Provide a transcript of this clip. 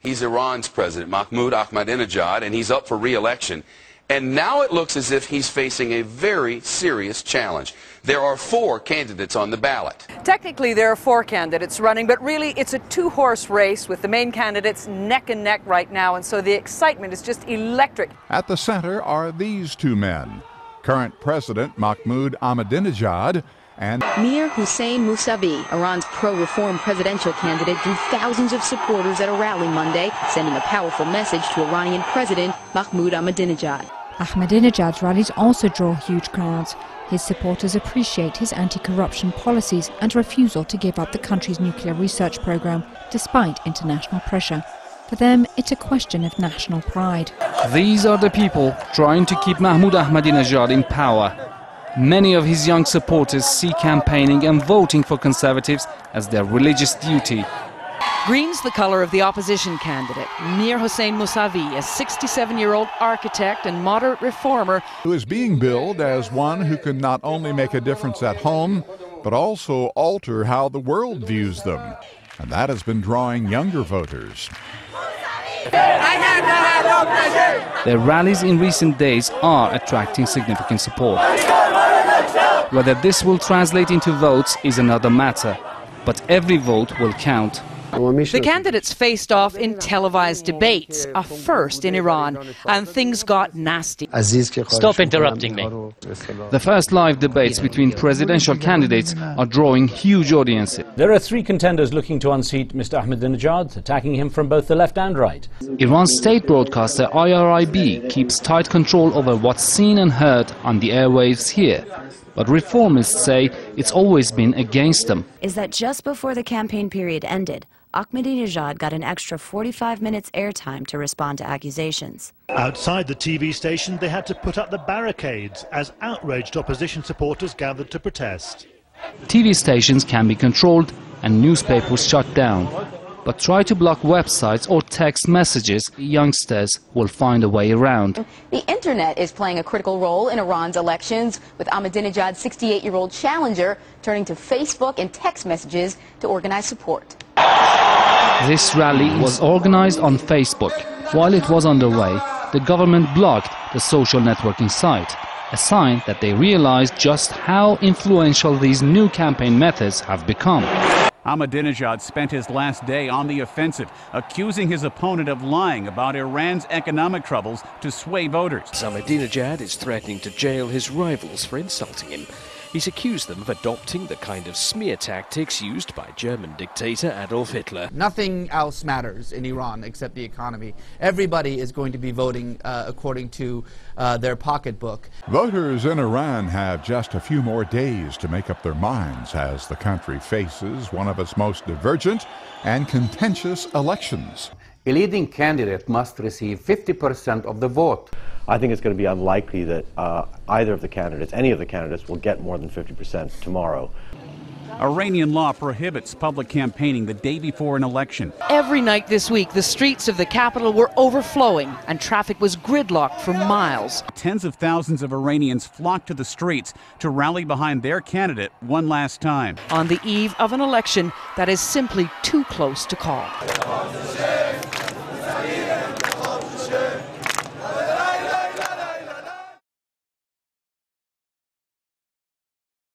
He's Iran's president, Mahmoud Ahmadinejad, and he's up for re-election. And now it looks as if he's facing a very serious challenge. There are four candidates on the ballot. Technically, there are four candidates running, but really it's a two-horse race with the main candidates neck and neck right now, and so the excitement is just electric. At the center are these two men, current President Mahmoud Ahmadinejad and Mir-Hossein Mousavi, Iran's pro-reform presidential candidate, drew thousands of supporters at a rally Monday, sending a powerful message to Iranian President Mahmoud Ahmadinejad. Ahmadinejad's rallies also draw huge crowds. His supporters appreciate his anti-corruption policies and refusal to give up the country's nuclear research program, despite international pressure. For them, it's a question of national pride. These are the people trying to keep Mahmoud Ahmadinejad in power. Many of his young supporters see campaigning and voting for conservatives as their religious duty. Green's the color of the opposition candidate, Mir-Hossein Mousavi, a 67-year-old architect and moderate reformer, who is being billed as one who can not only make a difference at home, but also alter how the world views them. And that has been drawing younger voters. Their rallies in recent days are attracting significant support. Whether this will translate into votes is another matter, but every vote will count. The candidates faced off in televised debates, a first in Iran, and things got nasty. Stop interrupting me. The first live debates between presidential candidates are drawing huge audiences. There are three contenders looking to unseat Mr. Ahmadinejad, attacking him from both the left and right. Iran's state broadcaster IRIB keeps tight control over what's seen and heard on the airwaves here. But reformists say it's always been against them. Is that just before the campaign period ended, Ahmadinejad got an extra 45 minutes airtime to respond to accusations. Outside the TV station, they had to put up the barricades as outraged opposition supporters gathered to protest. TV stations can be controlled and newspapers shut down. But try to block websites or text messages, youngsters will find a way around. The internet is playing a critical role in Iran's elections, with Ahmadinejad's 68-year-old challenger turning to Facebook and text messages to organize support. This rally was organized on Facebook. While it was underway, the government blocked the social networking site, a sign that they realized just how influential these new campaign methods have become. Ahmadinejad spent his last day on the offensive, accusing his opponent of lying about Iran's economic troubles to sway voters. Ahmadinejad is threatening to jail his rivals for insulting him. He's accused them of adopting the kind of smear tactics used by German dictator Adolf Hitler. Nothing else matters in Iran except the economy. Everybody is going to be voting according to their pocketbook. Voters in Iran have just a few more days to make up their minds as the country faces one of its most divergent and contentious elections. A leading candidate must receive 50% of the vote. I think it's going to be unlikely that any of the candidates, will get more than 50% tomorrow. Iranian law prohibits public campaigning the day before an election. Every night this week, the streets of the capital were overflowing and traffic was gridlocked for miles. Tens of thousands of Iranians flocked to the streets to rally behind their candidate one last time. On the eve of an election that is simply too close to call.